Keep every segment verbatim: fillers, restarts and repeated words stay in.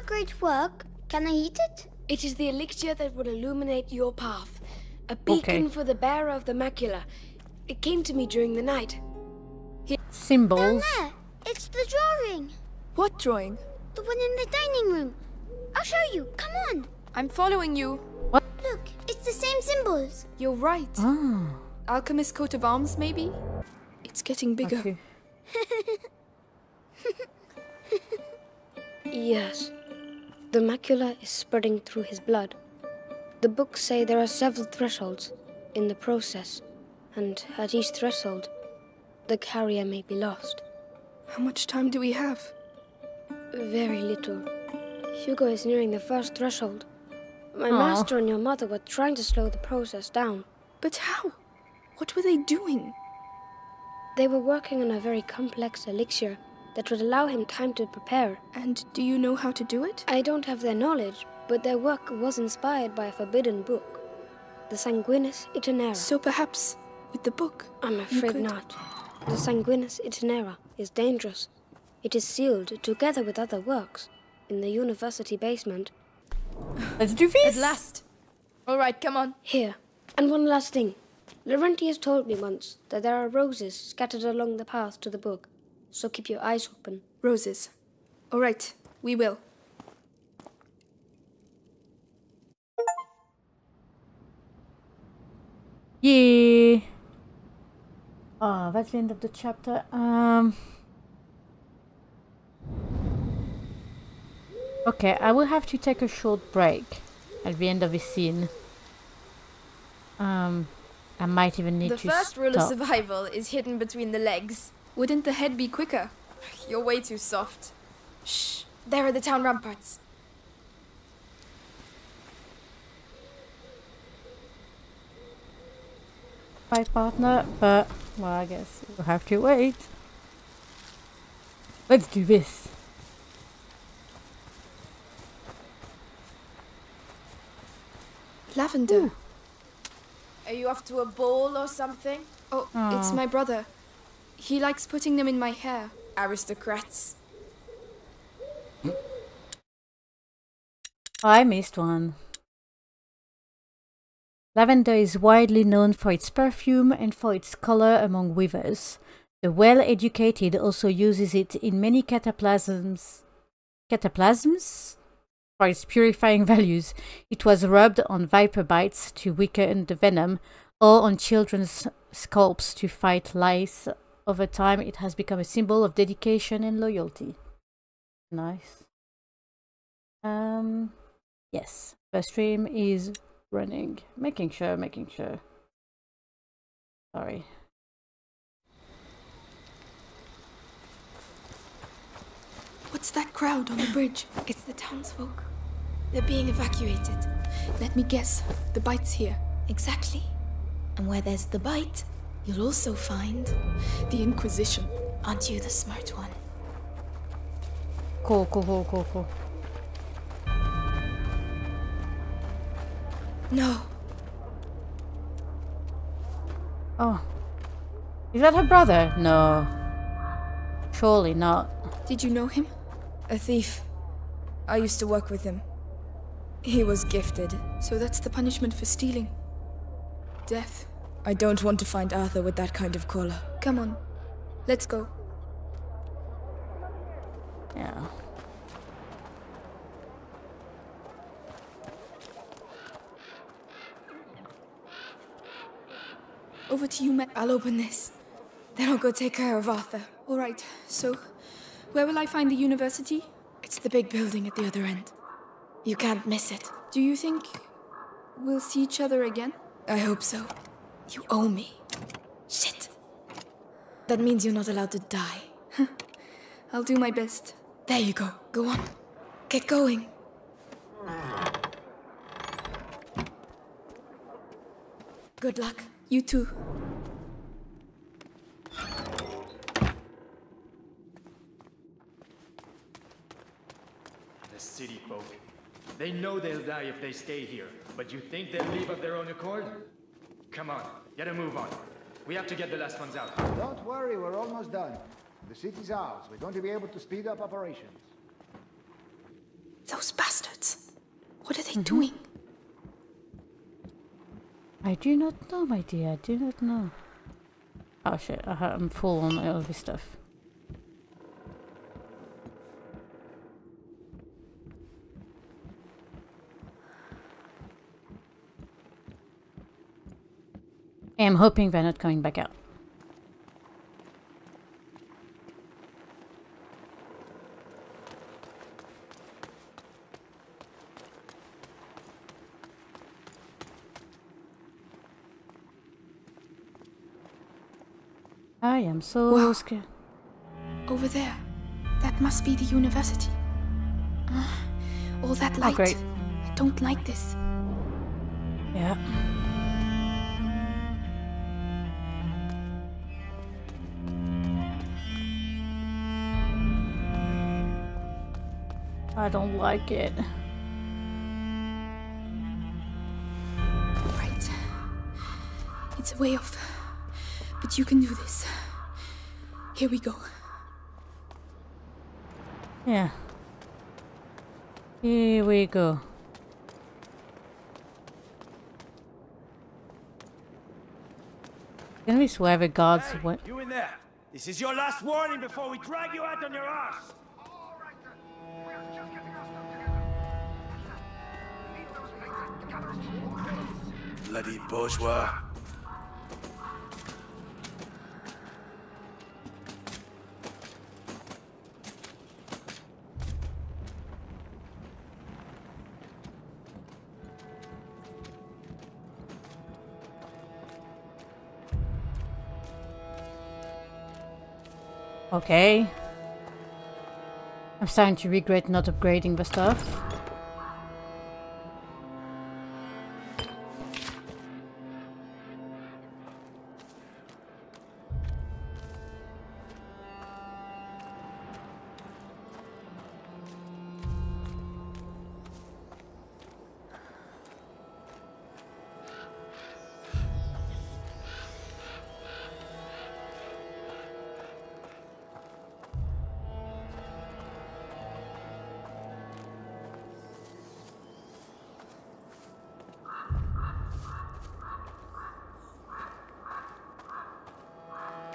a great work. Can I eat it? It is the elixir that will illuminate your path. A beacon okay. for the bearer of the macula. It came to me during the night. He Symbols. Down there. It's the drawing. What drawing? The one in the dining room. I'll show you. Come on. I'm following you. What? Look, it's the same symbols. You're right. Oh. Alchemist coat of arms, maybe? It's getting bigger. Okay. Yes. The macula is spreading through his blood. The books say there are several thresholds in the process, and at each threshold, the carrier may be lost. How much time do we have? Very little. Hugo is nearing the first threshold. My Aww. master and your mother were trying to slow the process down. But how? What were they doing? They were working on a very complex elixir that would allow him time to prepare. And do you know how to do it? I don't have their knowledge, but their work was inspired by a forbidden book. The Sanguinis Itinera. So perhaps with the book? I'm afraid could... not. The Sanguinis Itinera is dangerous. It is sealed together with other works in the university basement. Let's do this! At last! Alright, come on. Here. And one last thing. Laurentius told me once that there are roses scattered along the path to the book. So keep your eyes open. Roses. All right, we will. Yeah. Ah, oh, that's the end of the chapter. Um. Okay, I will have to take a short break at the end of this scene. Um, I might even need to stop. The first rule of survival is hidden between the legs. Wouldn't the head be quicker? You're way too soft. Shh, there are the town ramparts. Bye, partner, but, well, I guess we'll have to wait. Let's do this. Lavender. Ooh. Are you off to a ball or something? Oh, Aww. It's my brother. He likes putting them in my hair. Aristocrats. I missed one. Lavender is widely known for its perfume and for its color among weavers. The well-educated also uses it in many cataplasms. Cataplasms? For its purifying values. It was rubbed on viper bites to weaken the venom, or on children's scalps to fight lice. Over time, it has become a symbol of dedication and loyalty. Nice. Um, yes, first stream is running. Making sure, making sure. Sorry. What's that crowd on the bridge? It's the townsfolk. They're being evacuated. Let me guess, the bite's here. Exactly. And where there's the bite, you'll also find the Inquisition. Aren't you the smart one? Cool, cool, cool, cool, cool. No. Oh. Is that her brother? No. Surely not. Did you know him? A thief. I used to work with him. He was gifted. So that's the punishment for stealing. Death. I don't want to find Arthur with that kind of collar. Come on, let's go. Yeah. Over to you, Matt. I'll open this. Then I'll go take care of Arthur. All right, so where will I find the university? It's the big building at the other end. You can't miss it. Do you think we'll see each other again? I hope so. You owe me. Shit. That means you're not allowed to die. I'll do my best. There you go. Go on. Get going. Good luck. You too. The city folk. They know they'll die if they stay here. But you think they'll leave of their own accord? Come on, get a move on. We have to get the last ones out. Don't worry, we're almost done. The city's ours. We're going to be able to speed up operations. Those bastards. What are they mm-hmm. doing? I do not know, my dear. I do not know. Oh shit, I'm full on all this stuff. I'm hoping they're not coming back out. I am so wow. scared. Over there. That must be the university. Uh, all that light. Oh, great. I don't like this. Yeah. I don't like it. Right. It's a way off. But you can do this. Here we go. Yeah. Here we go. Can we swear the gods? Hey, what? You in there? This is your last warning before we drag you out on your ass. Bloody bourgeois. Okay. I'm starting to regret not upgrading the stuff.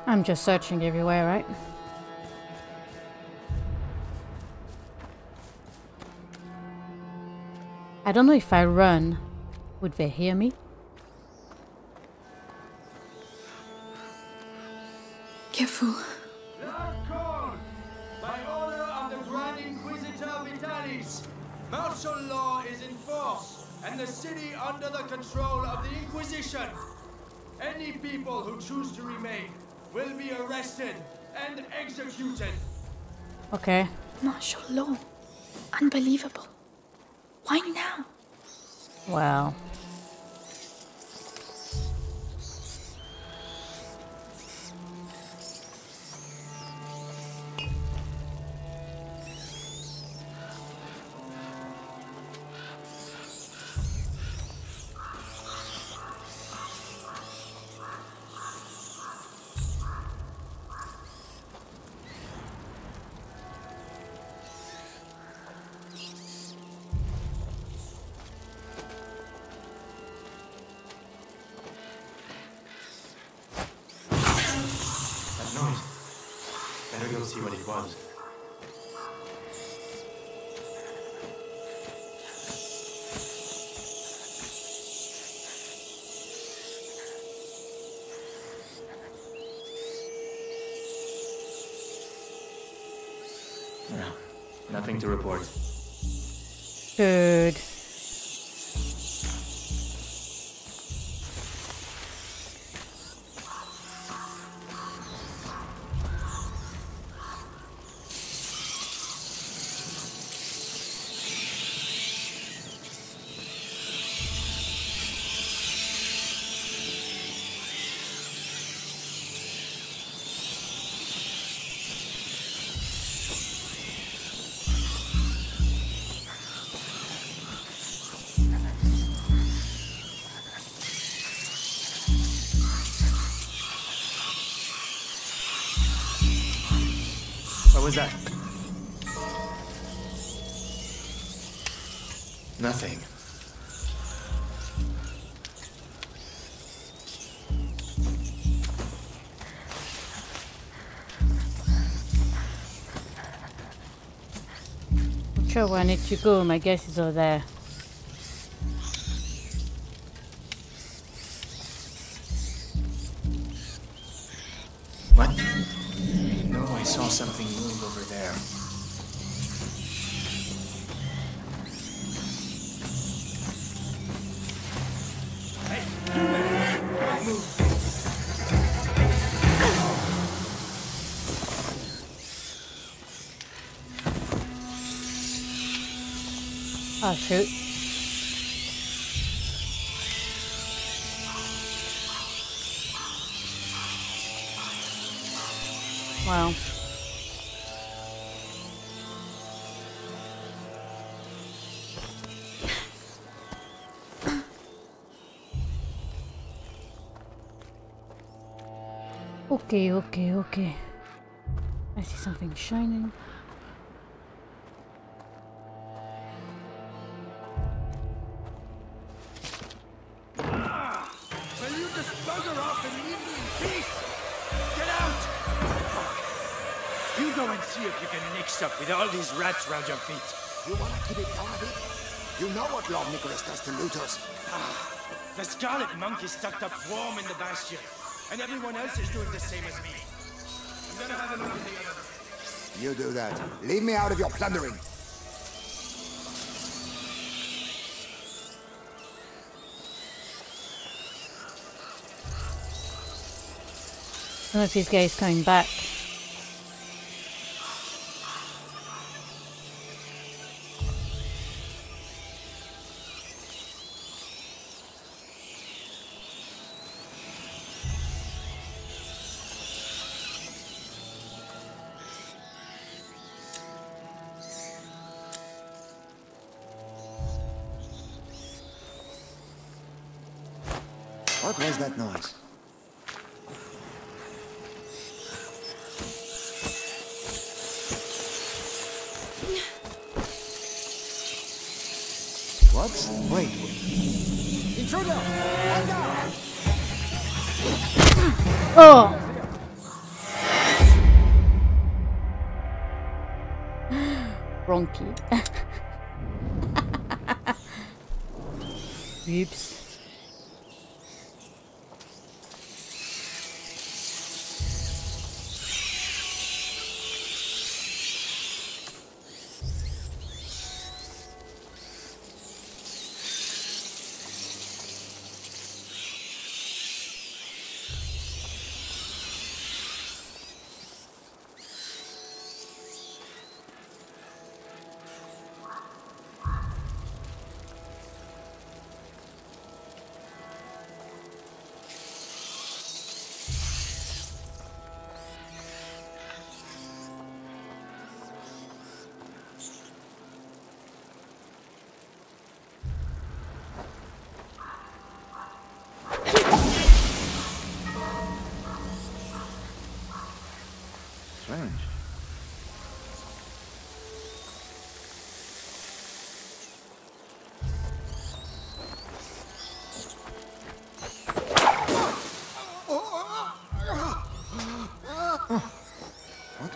I'm just searching everywhere, right? I don't know if I run, would they hear me? Careful. Last call! By order of the Grand Inquisitor Vitalis, martial law is in force and the city under the control of the Inquisition. Any people who choose to remain will be arrested and executed. Okay. Martial law. Unbelievable. Why now? Wow. Nothing to report. Good. What was that? Nothing. I'm sure where I need to go, my guess is over there. Oh, shoot. Wow. Okay, okay, okay. I see something shining. With all these rats round your feet. You want to keep it down a bit? You know what Lord Nicholas does to loot us. Ah, the Scarlet Monk is tucked up warm in the bastion, and everyone else is doing the same as me. I'm gonna have a look at the other. You do that. Leave me out of your plundering. I don't know if this guy is coming back. What was that noise? What? Wait. Intruder! Oh! Wrong key. Oops. What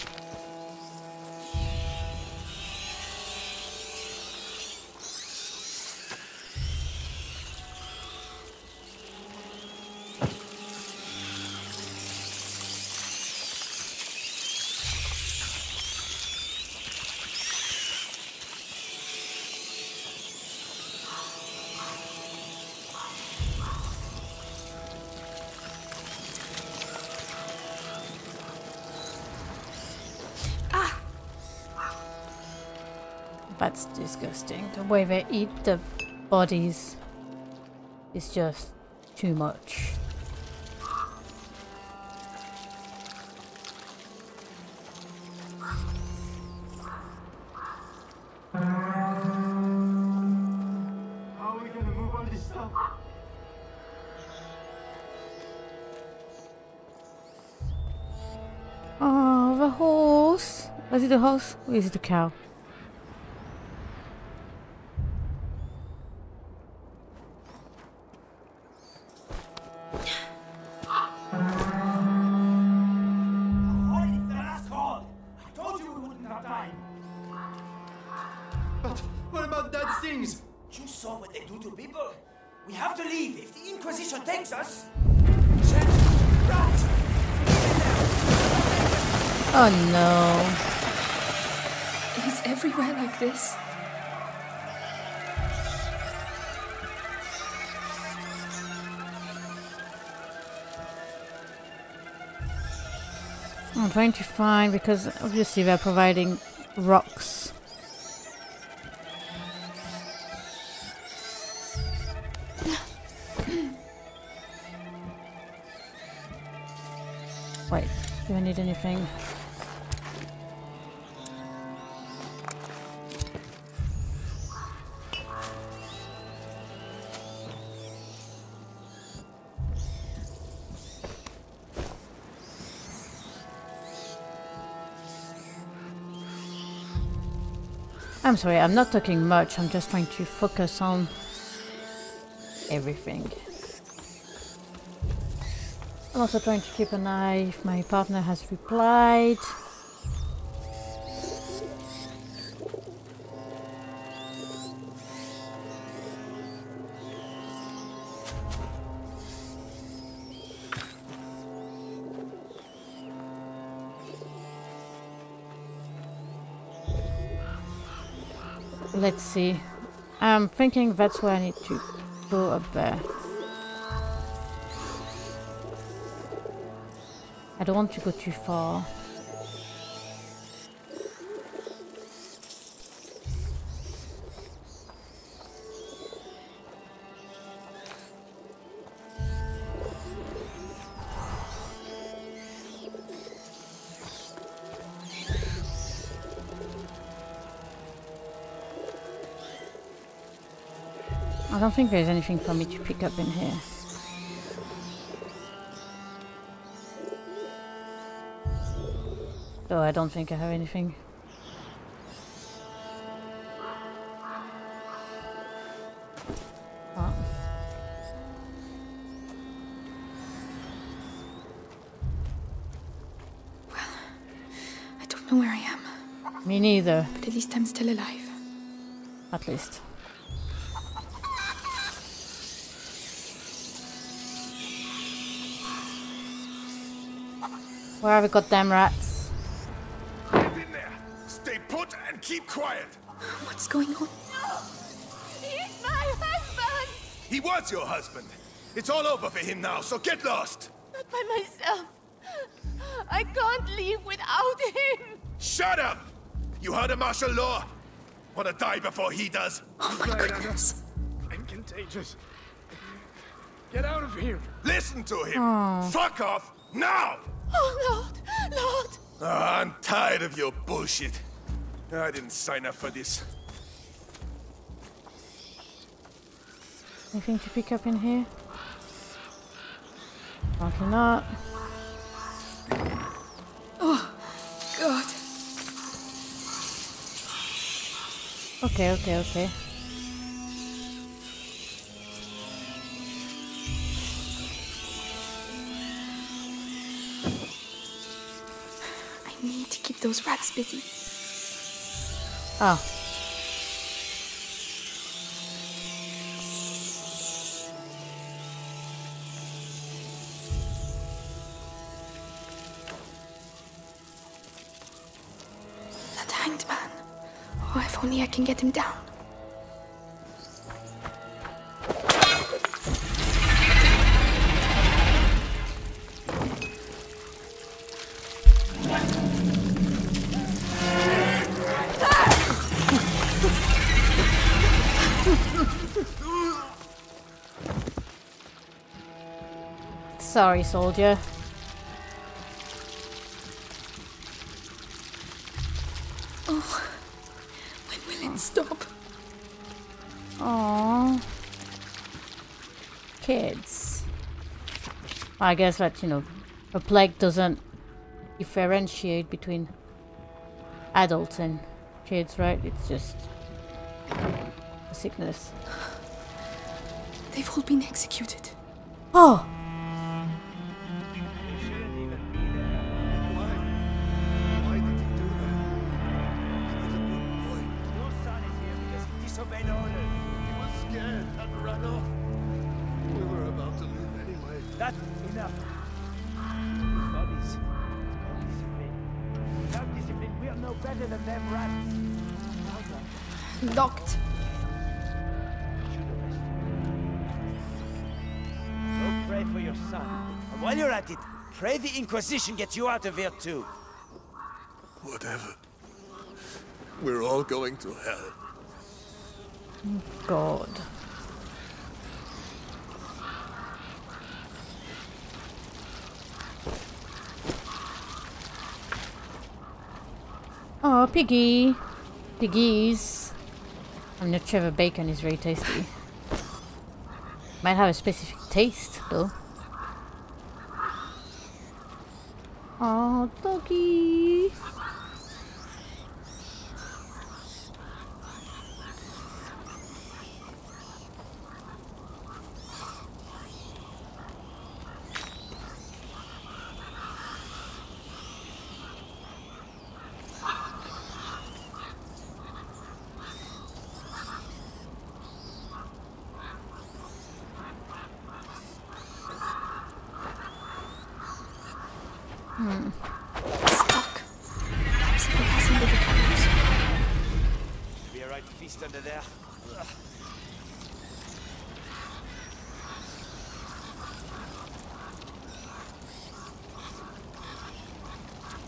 That's disgusting. The way they eat the bodies is just too much. How are we gonna move all this stuff? Was it a horse or is it a cow? Oh no. He's everywhere like this. I'm trying to find, because obviously they're providing rocks. Wait, do I need anything? I'm sorry, I'm not talking much, I'm just trying to focus on everything. I'm also trying to keep an eye if my partner has replied. Let's see. I'm thinking that's where I need to go up there. I don't want to go too far. I don't think there's anything for me to pick up in here. Oh, I don't think I have anything. Oh. Well, I don't know where I am. Me neither. But at least I'm still alive. At least. Where have we got them rats? Get in there. Stay put and keep quiet. What's going on? No! He's my husband! He was your husband. It's all over for him now, so get lost. Not by myself. I can't leave without him. Shut up! You heard of martial law? Wanna die before he does? Oh my goodness. I'm contagious. Get out of here. Listen to him. Oh. Fuck off now! Oh, Lord! Lord! Oh, I'm tired of your bullshit. I didn't sign up for this. Anything to pick up in here? Probably not. Oh, God. Okay, okay, okay. Those rats busy. Oh. That hanged man. Oh, if only I can get him down. Sorry, soldier. Oh, when will it stop? Aww. Kids. I guess that, you know, a plague doesn't differentiate between adults and kids, right? It's just a sickness. They've all been executed. Oh! Pray the Inquisition gets you out of here too. Whatever. We're all going to hell. God. Oh, piggy. Piggies. I'm not sure if bacon is very tasty. Might have a specific taste though. Oh, doggy.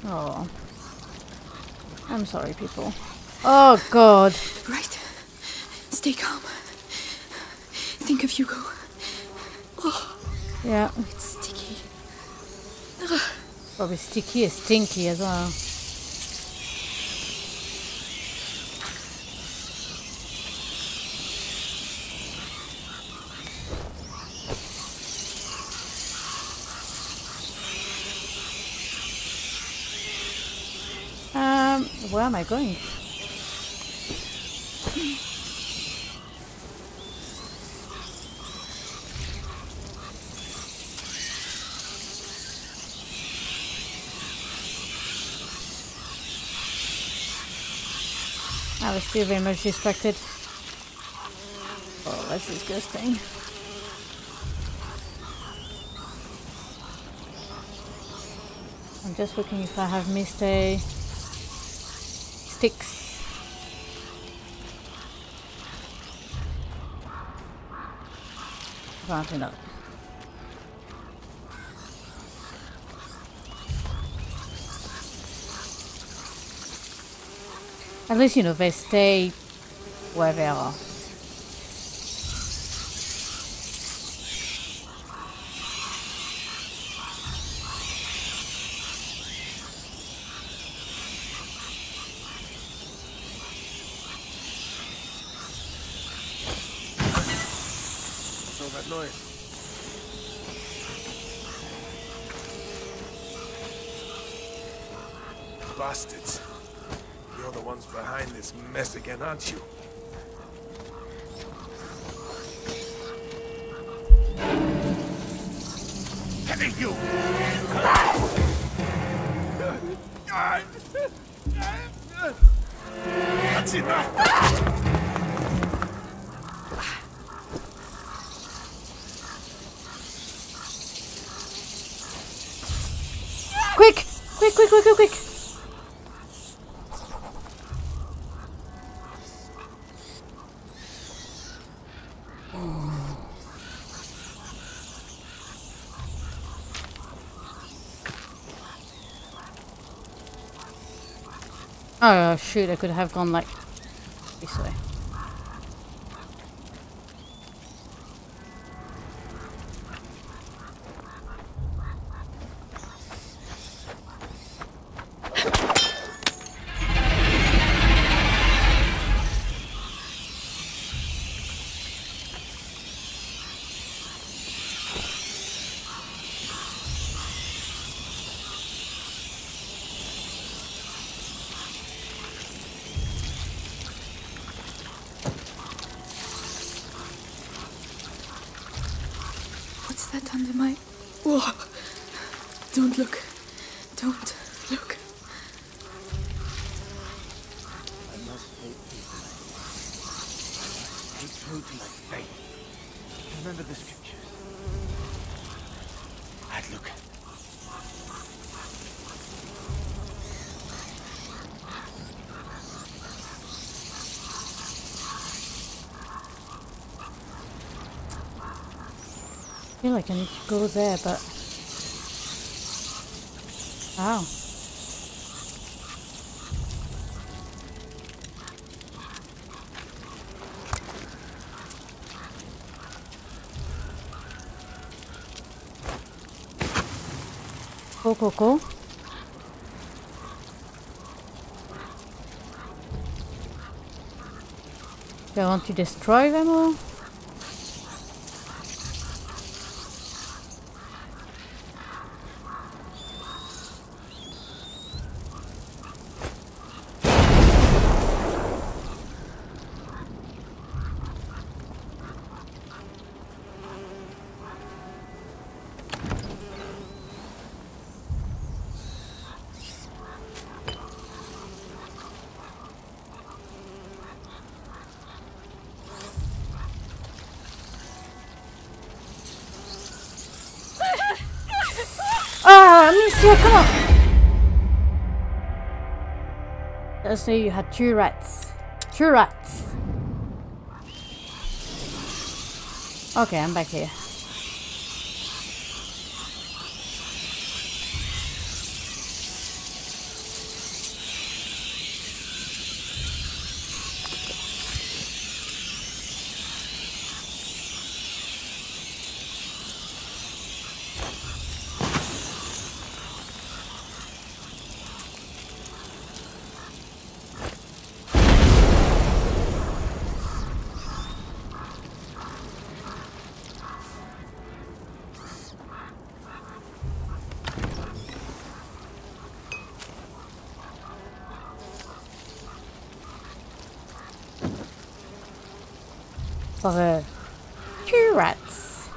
Oh, I'm sorry, people. Oh God! Right, stay calm. Think of Hugo. Oh, yeah. It's sticky. Probably sticky is stinky as well. Where am I going? I was still very much distracted. Oh, that's disgusting. I'm just looking if I have missed a... Sticks. Apparently not. At least, you know, they stay where they are. Bastards. You're the ones behind this mess again, aren't you? Hey, you! That's enough! Quick! Quick, quick, quick, quick, quick! Oh shoot, I could have gone like this way. What's that under my... Whoa! Don't look. Don't look. I must hate people. Hate food like faith. Remember the scriptures. I'd look. I feel like I need to go there, but wow. Go, go, go. Do I want to destroy them all? So you had two rats. Two rats. Okay, I'm back here. For the two rats.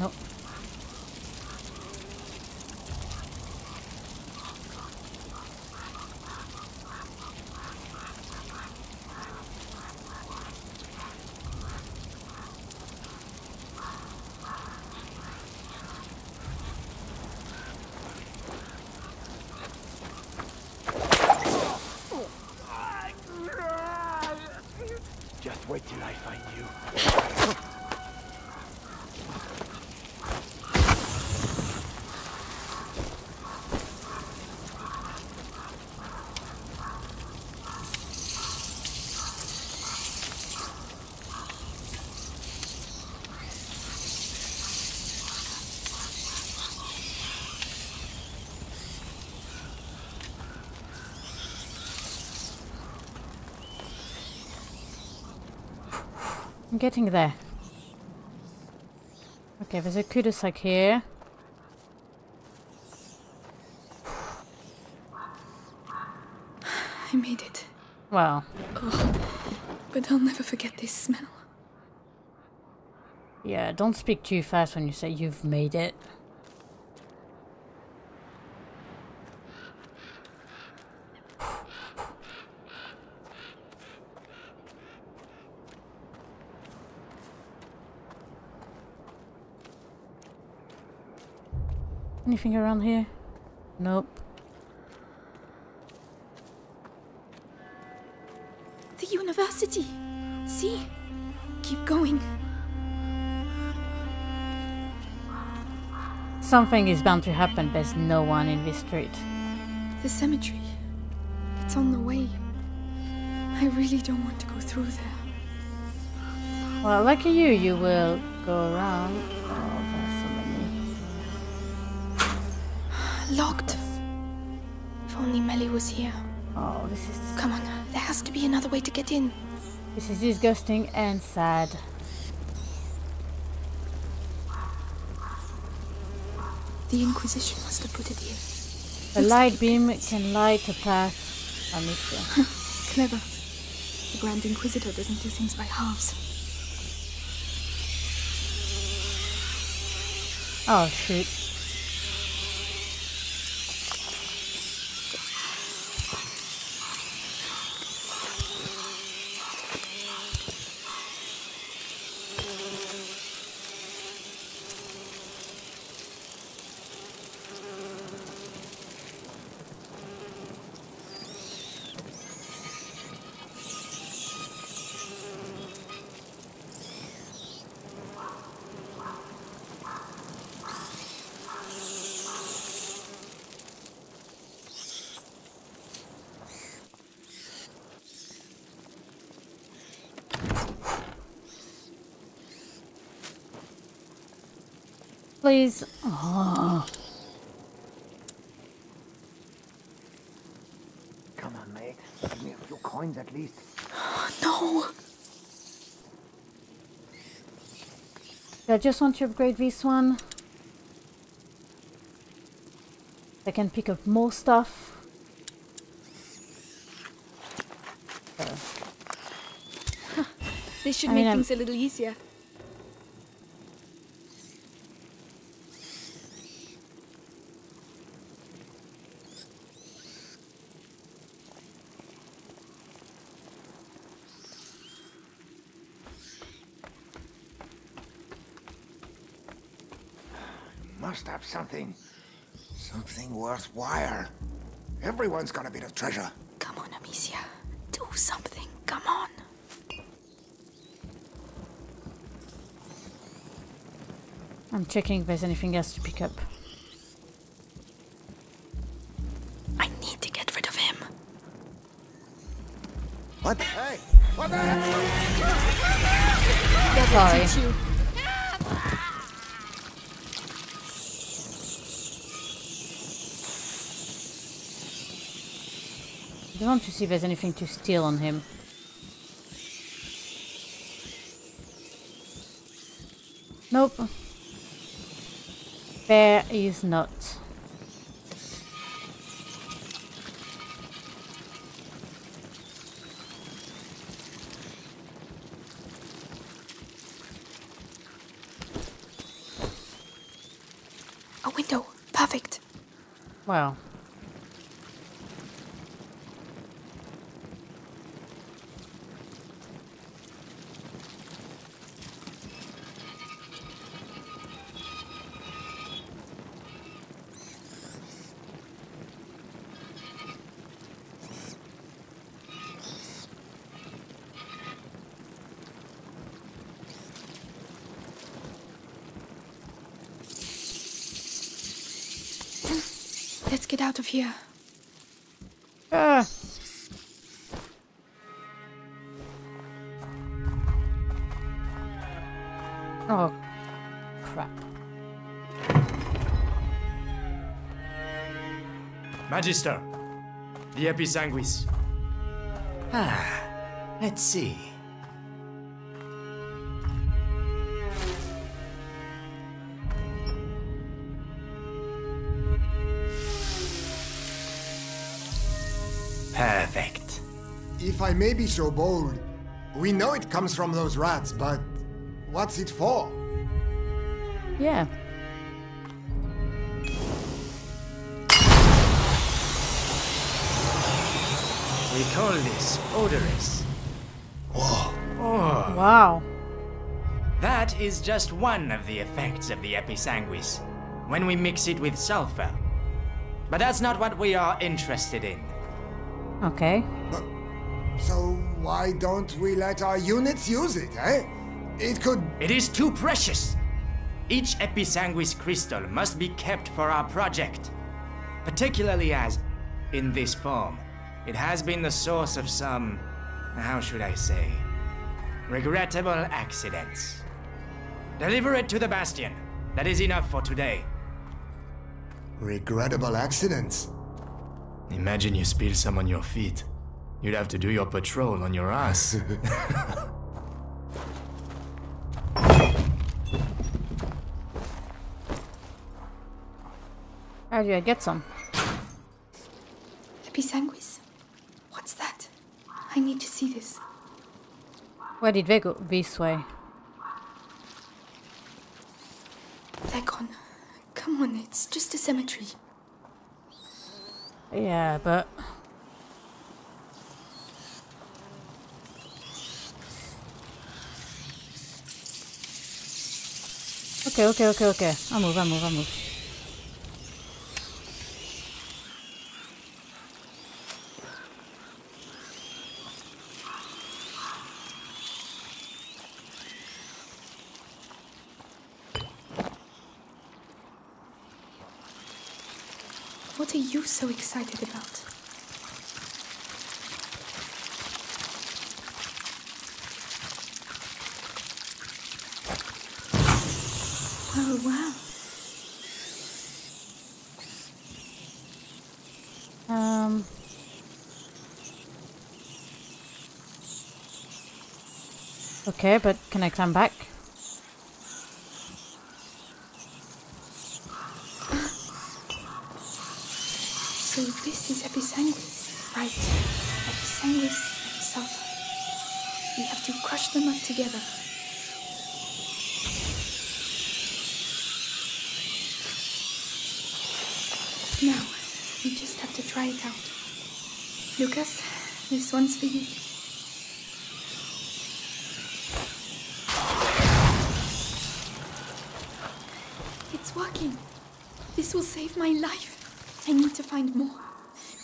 Nope. I'm getting there. Okay, there's a cul-de-sac here. I made it. Wow. Oh, but I'll never forget this smell. Yeah, don't speak too fast when you say you've made it. Anything around here? Nope. The university! See? Keep going. Something is bound to happen. There's no one in this street. The cemetery. It's on the way. I really don't want to go through there. Well, lucky you, you will go around. Oh. Locked. If only Melly was here. Oh, this is... Come on, there has to be another way to get in. This is disgusting and sad. The Inquisition must have put it here. A light beam can light a path, Amicia. Clever. The Grand Inquisitor doesn't do things by halves. Oh, shoot. Please. Oh. Come on, mate. Give me a few coins at least. No. I just want to upgrade this one. I can pick up more stuff. So. Huh. This should I make mean, things I'm... a little easier. Have something, something worthwhile. Everyone's got a bit of treasure. Come on, Amicia, do something. Come on. I'm checking if there's anything else to pick up. I need to get rid of him. What? Hey! What the heck? Sorry. I want to see if there's anything to steal on him. Nope. There is not. A window. Perfect. Wow. Let's get out of here. Ah. Oh, crap. Magister, the Episanguis. Ah, let's see. Perfect. If I may be so bold, we know it comes from those rats, but what's it for? Yeah. We call this Odoris. Whoa. Oh. Wow. That is just one of the effects of the Episanguis, when we mix it with sulfur. But that's not what we are interested in. Okay. But, so why don't we let our units use it, eh? It could... It is too precious! Each Episanguis crystal must be kept for our project. Particularly as, in this form, it has been the source of some... how should I say... regrettable accidents. Deliver it to the Bastion. That is enough for today. Regrettable accidents? Imagine you spill some on your feet. You'd have to do your patrol on your ass. How do I get some? Episanguis? What's that? I need to see this. Where did they go? This way. They're gone. Come on, it's just a cemetery. Yeah, but... Okay, okay, okay, okay. I'll move, I'll move, I'll move. What are you so excited about? Oh, wow. Um. Okay, but can I climb back? So this is Episanguis, right? Episanguis and sulfur. We have to crush them up together. Now, we just have to try it out. Lucas, this one's for you. It's working. This will save my life. I need to find more.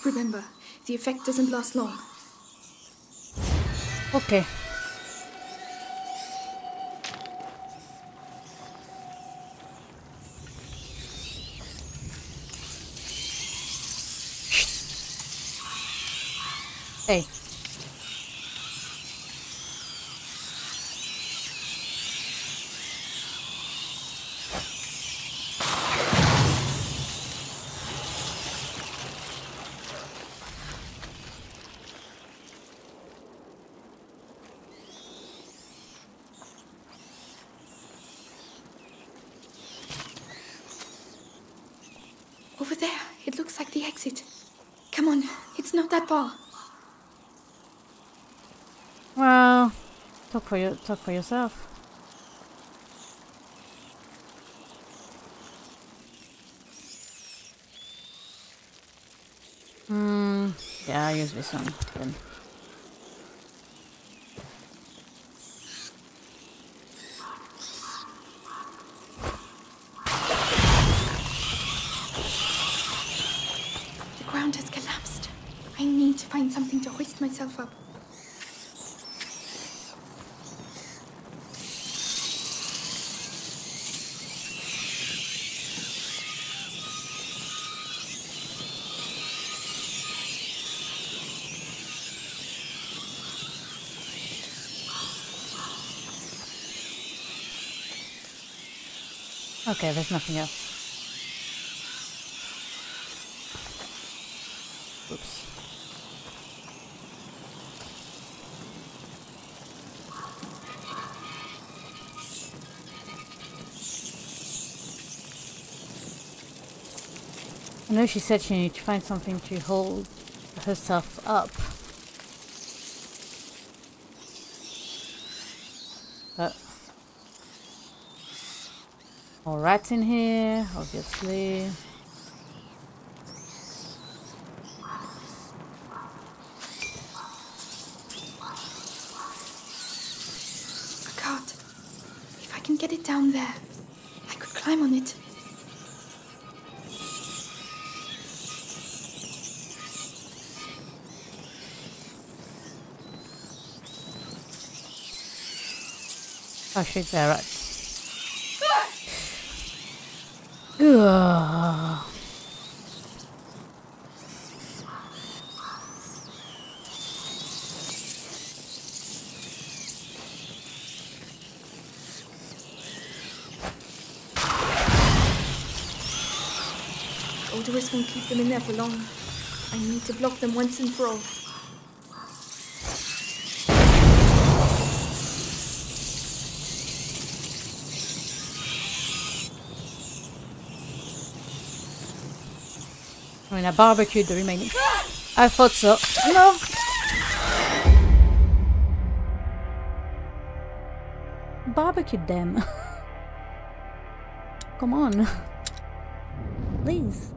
Remember, the effect doesn't last long. Okay. Hey. Over there, it looks like the exit. Come on, it's not that far. Well, talk for you, talk for yourself. Hmm. Yeah, I'll use this one then. Myself up. Okay, there's nothing else. I know she said she needed to find something to hold herself up. But more rats in here, obviously. A cart. If I can get it down there, I could climb on it. Oh shit, they're right. Ah! Odoris won't keep them in there for long. I need to block them once and for all. mean, I barbecued the remaining. I thought so. No. Barbecued them. Come on. Please.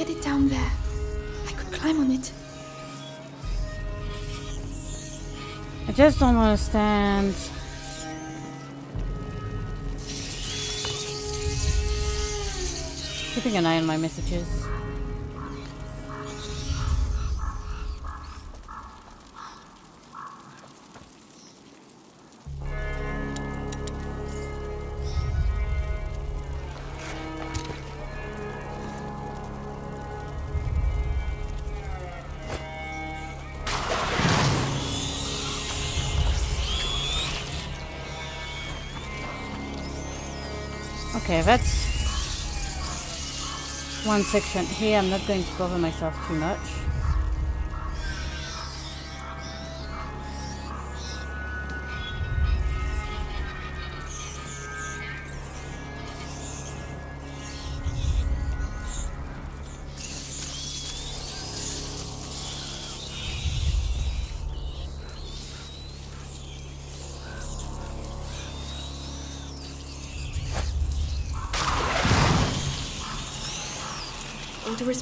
Get it down there. I could climb on it. I just don't understand. Keeping an eye on my messages. Okay, that's one section here. I'm not going to bother myself too much.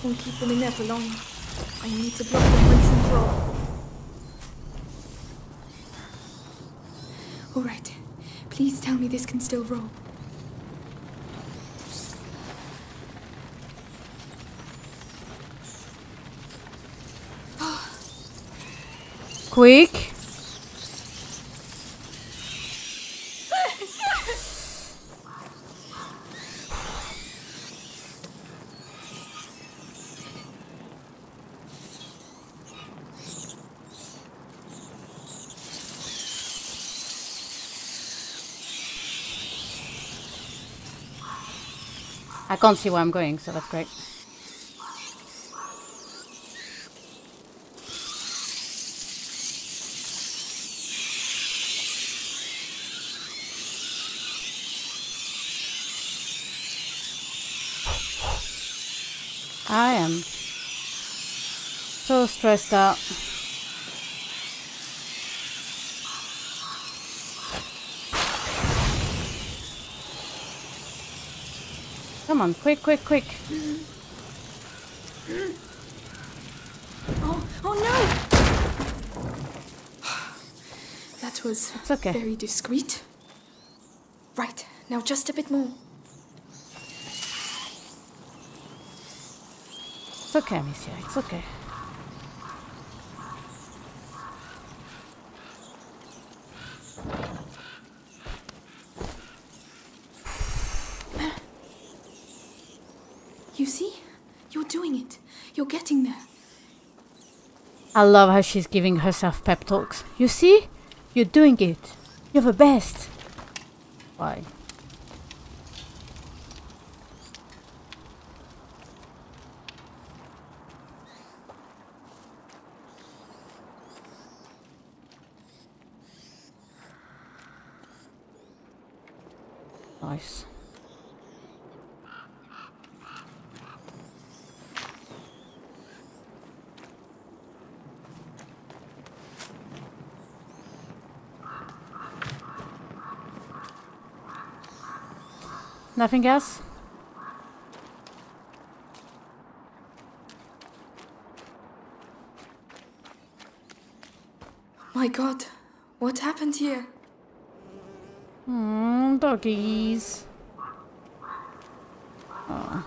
Won't keep them in there for long. I need to block them once and for all. Alright, please tell me this can still roll. Quick! I can't see where I'm going, so that's great. I am so stressed out. Come on, quick, quick, quick. Oh, oh no! That was okay. Very discreet. Right, now just a bit more. It's okay, Amicia, it's okay. I love how she's giving herself pep talks. You see? You're doing it. You're the best. Why? Nice. Nothing else? My God, what happened here? Mm, doggies. Oh.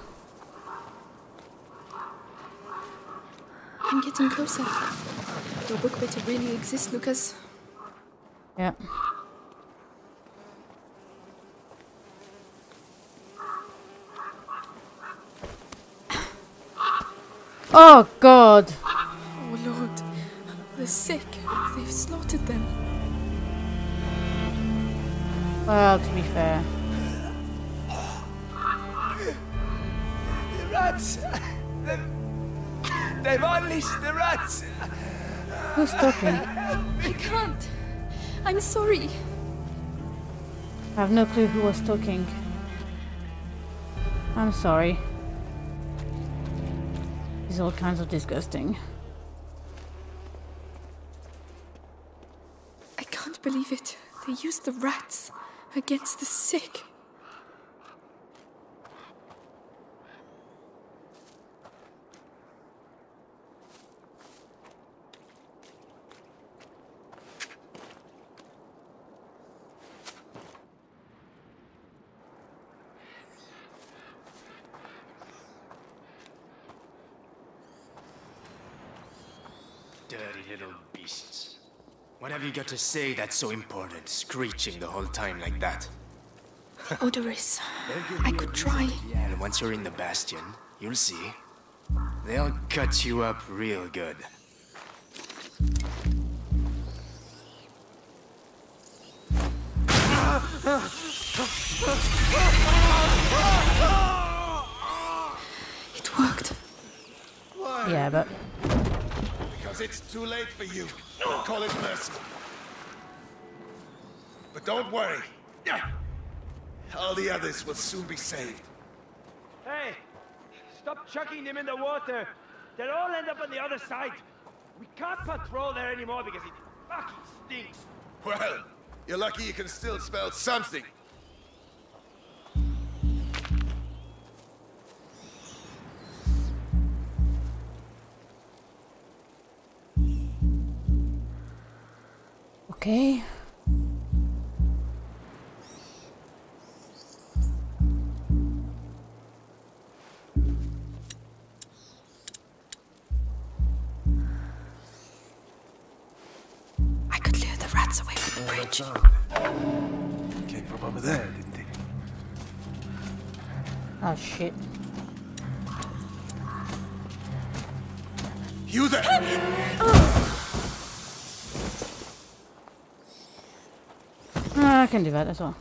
I'm getting closer. Your book better really exists, Lucas. Yeah. Oh God! Oh Lord, the sick—they've slaughtered them. Well, to be fair. The rats! They've, they've unleashed the rats! Who's talking? I can't. I'm sorry. I have no clue who was talking. I'm sorry. It's all kinds of disgusting. I can't believe it. They used the rats against the sick. You got to say that's so important, screeching the whole time like that. Odoris, I could try. And once you're in the bastion, you'll see. They'll cut you up real good. It worked. Why? Yeah, but... Because it's too late for you. No. Call it mercy. But don't worry. Yeah. All the others will soon be saved. Hey! Stop chucking them in the water! They'll all end up on the other side! We can't patrol there anymore because it fucking stinks! Well, you're lucky you can still spell something! Okay. Bridge. Came from over there, didn't they? Oh shit. You there! Ah, I can do that as well.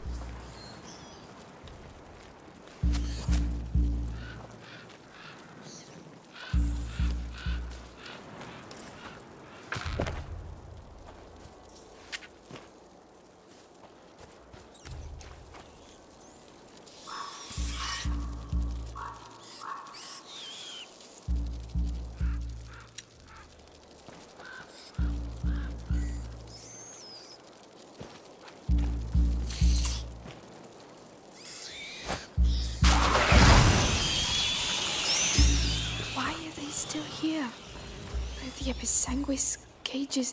Sanguinis cages.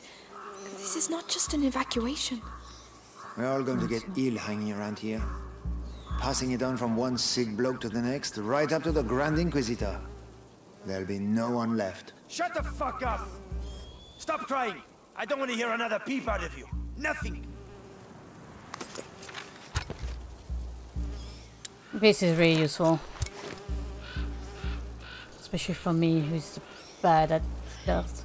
This is not just an evacuation. We're all going to get ill hanging around here. Passing it on from one sick bloke to the next, right up to the Grand Inquisitor. There'll be no one left. Shut the fuck up! Stop crying! I don't want to hear another peep out of you. Nothing! This is really useful. Especially for me, who's bad at stuff.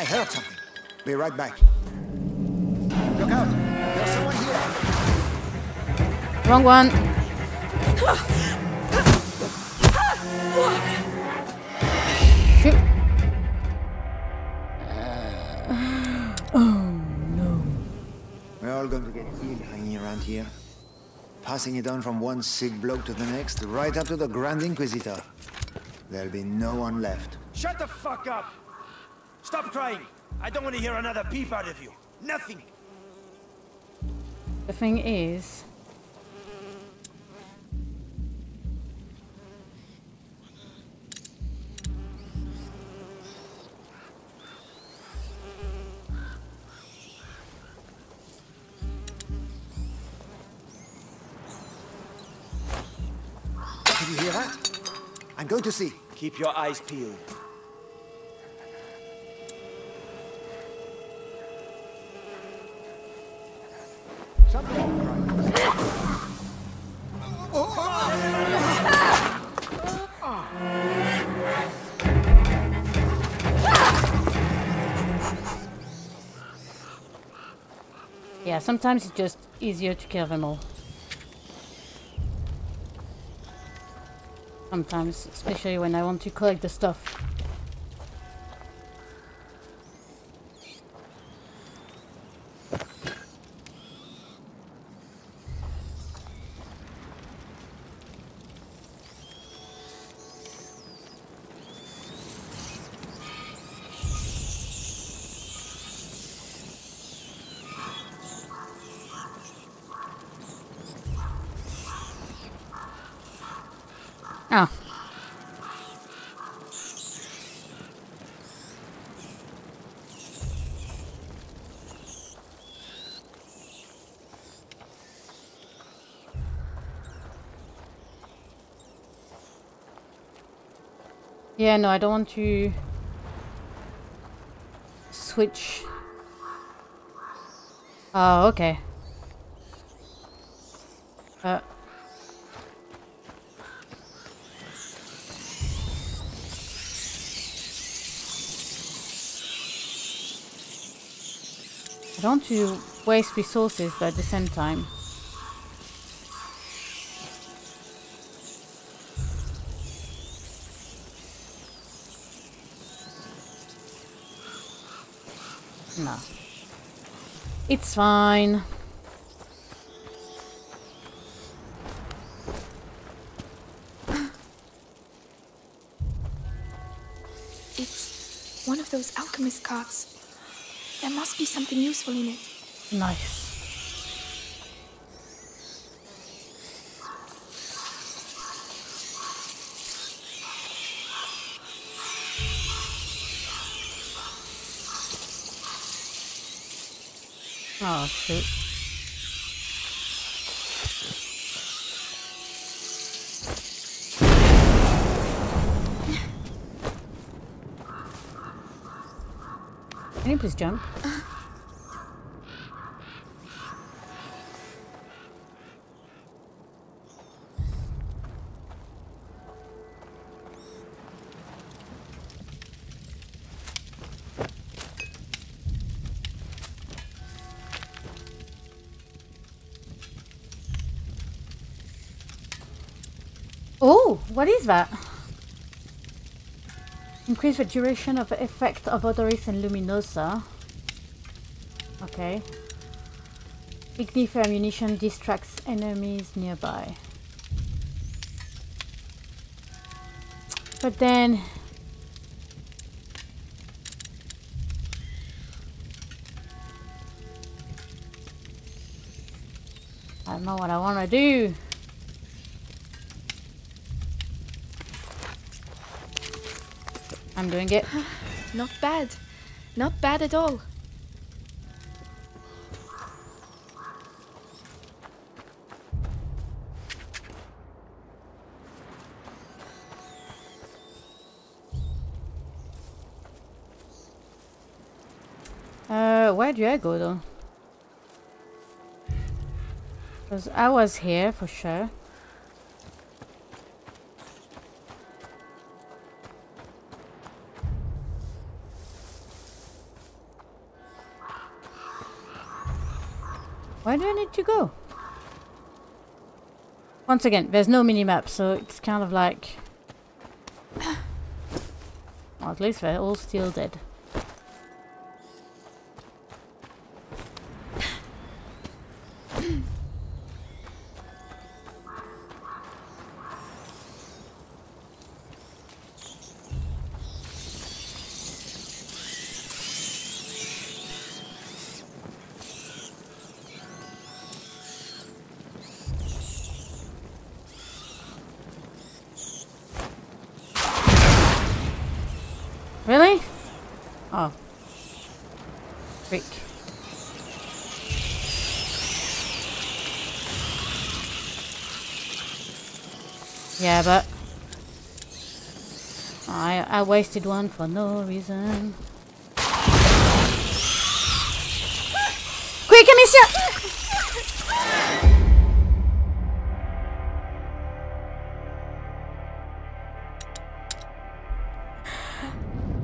I heard something. Be right back. Look out! There's someone here! Wrong one! Shoot. Oh no. We're all going to get ill hanging around here. Passing it on from one sick bloke to the next, right up to the Grand Inquisitor. There'll be no one left. Shut the fuck up! Stop crying! I don't want to hear another peep out of you. Nothing! The thing is... I'm going to see. Keep your eyes peeled. Something. Yeah, sometimes it's just easier to kill them all. Sometimes, especially when I want to collect the stuff. Oh. Yeah, no, I don't want to switch. Oh, okay. Uh I don't want to waste resources, but at the same time. No. It's fine. It's one of those alchemist cards. There must be something useful in it. Nice. Oh, shoot. Can you please jump? Uh. Oh, what is that? Increase the duration of the effect of Odoris and Luminosa. Okay. Ignifer ammunition distracts enemies nearby. But then... I don't know what I want to do. I'm doing it. Not bad. Not bad at all. Uh, where do I go though? Because I was here for sure. Where do I need to go? Once again, there's no minimap, so it's kind of like... well, at least they're all still dead. Really? Oh. Freak. Yeah, but... I, I wasted one for no reason. Quick, Amicia!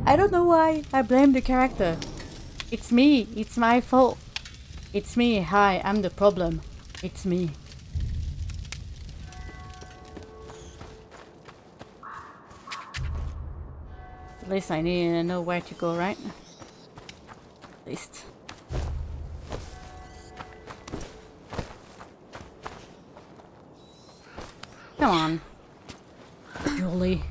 I don't know why I blame the character. It's me. It's my fault. It's me. Hi, I'm the problem. It's me. At least I need to know where to go, right? At least. Come on. Julie.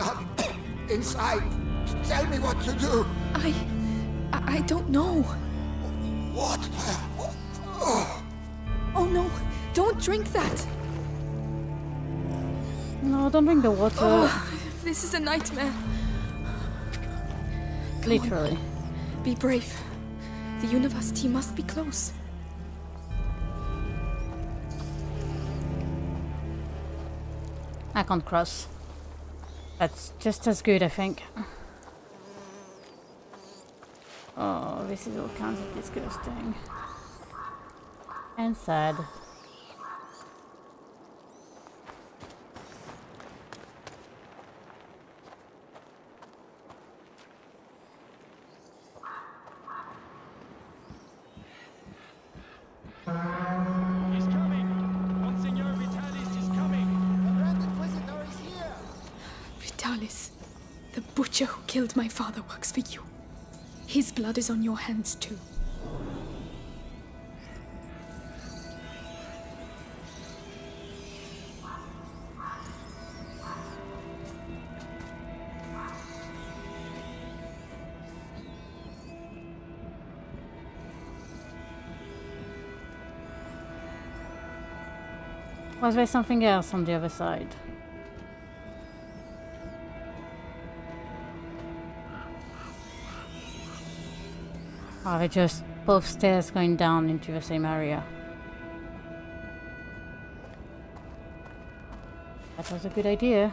Up inside. Tell me what to do. I... I don't know. What? Oh, oh no, don't drink that. No, don't drink the water. Oh, this is a nightmare. Come Literally. On. Be brave. The university must be close. I can't cross. That's just as good, I think. Oh, this is all kinds of disgusting. And sad. Killed my father works for you. His blood is on your hands too. Was there something else on the other side? Are they just both stairs going down into the same area? That was a good idea.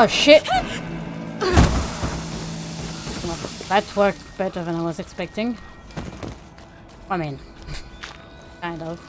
Oh shit! Well, that worked better than I was expecting. I mean, kind of.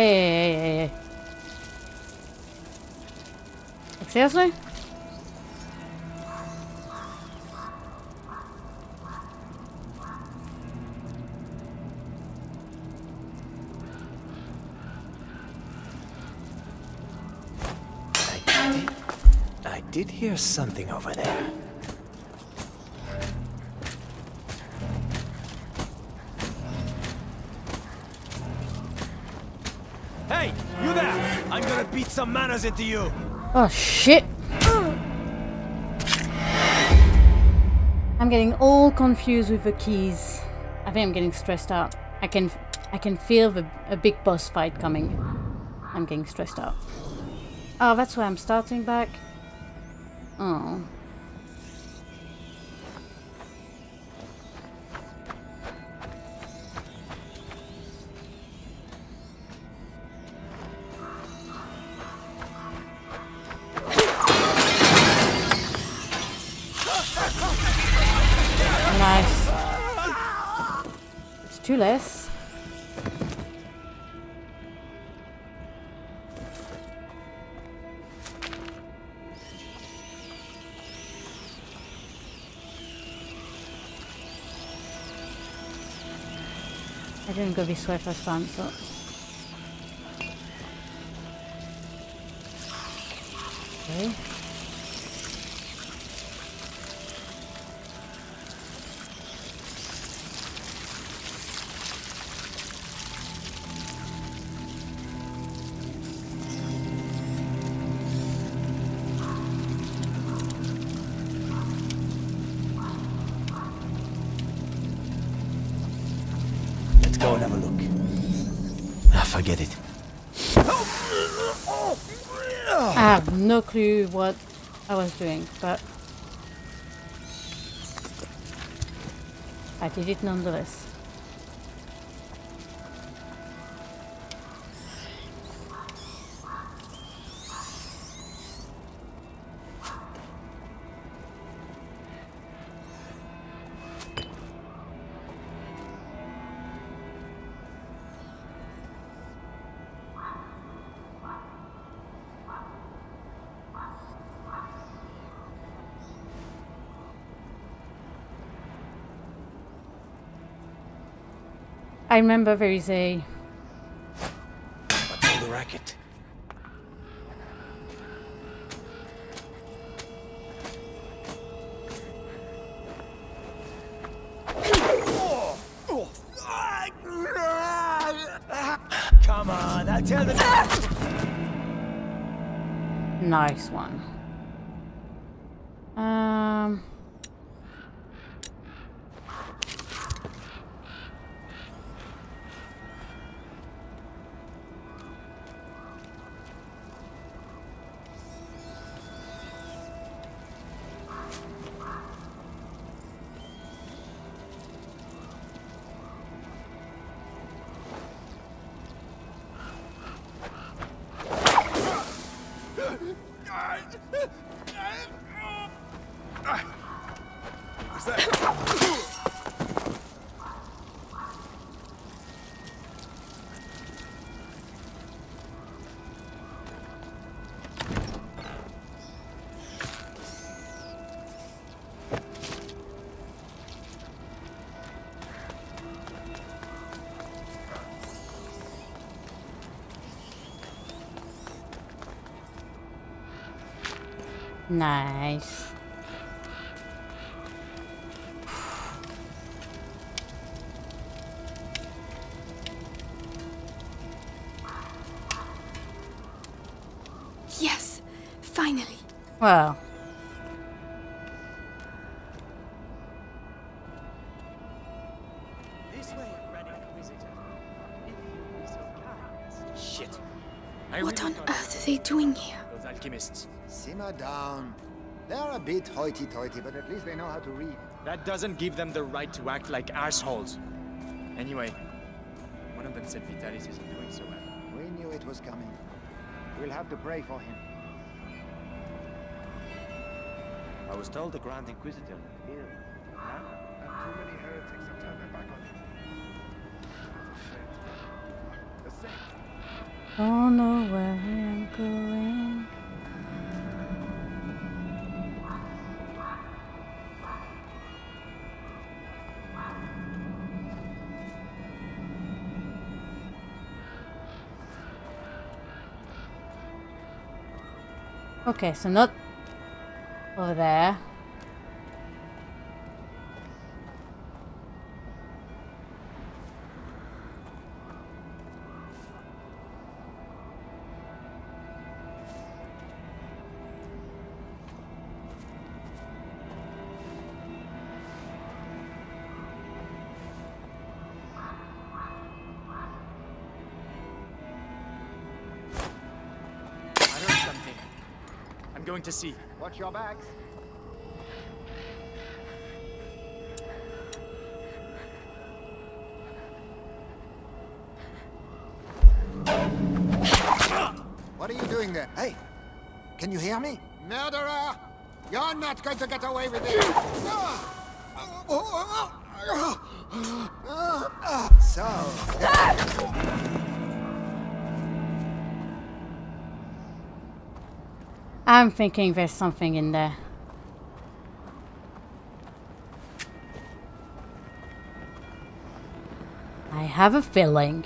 Hey, hey, hey, hey. Like, seriously? I did hear something over there. Hey, you there! I'm gonna beat some manners into you! Oh shit! I'm getting all confused with the keys. I think I'm getting stressed out. I can I can feel the, a big boss fight coming. I'm getting stressed out. Oh, that's why I'm starting back. Oh. Nice. It's two less. I didn't go this way first time, so... Okay. No clue what I was doing, but I did it nonetheless. I remember there is a... What's all the racket? Come on, I'll tell the... Nice one. Um... Nice. Yes, finally. Wow. This way, Grand Inquisitor. Shit. What on earth are they doing here? Those alchemists. Simmer down. They're a bit hoity-toity, but at least they know how to read. That doesn't give them the right to act like assholes. Anyway, one of them said Vitalis isn't doing so well. We knew it was coming. We'll have to pray for him. I was told the Grand Inquisitor is ill. Huh? And too many heretics have turned their back on him. The saint. Don't know where I'm going. Okay, so not over there. To see. Watch your backs. What are you doing there? Hey, can you hear me? Murderer! You're not going to get away with it! So... Ah! I'm thinking there's something in there. I have a feeling.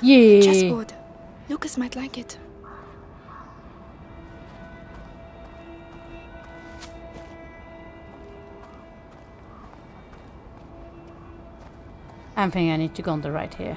Yeah. Chessboard. Lucas might like it. I'm thinking I need to go on the right here.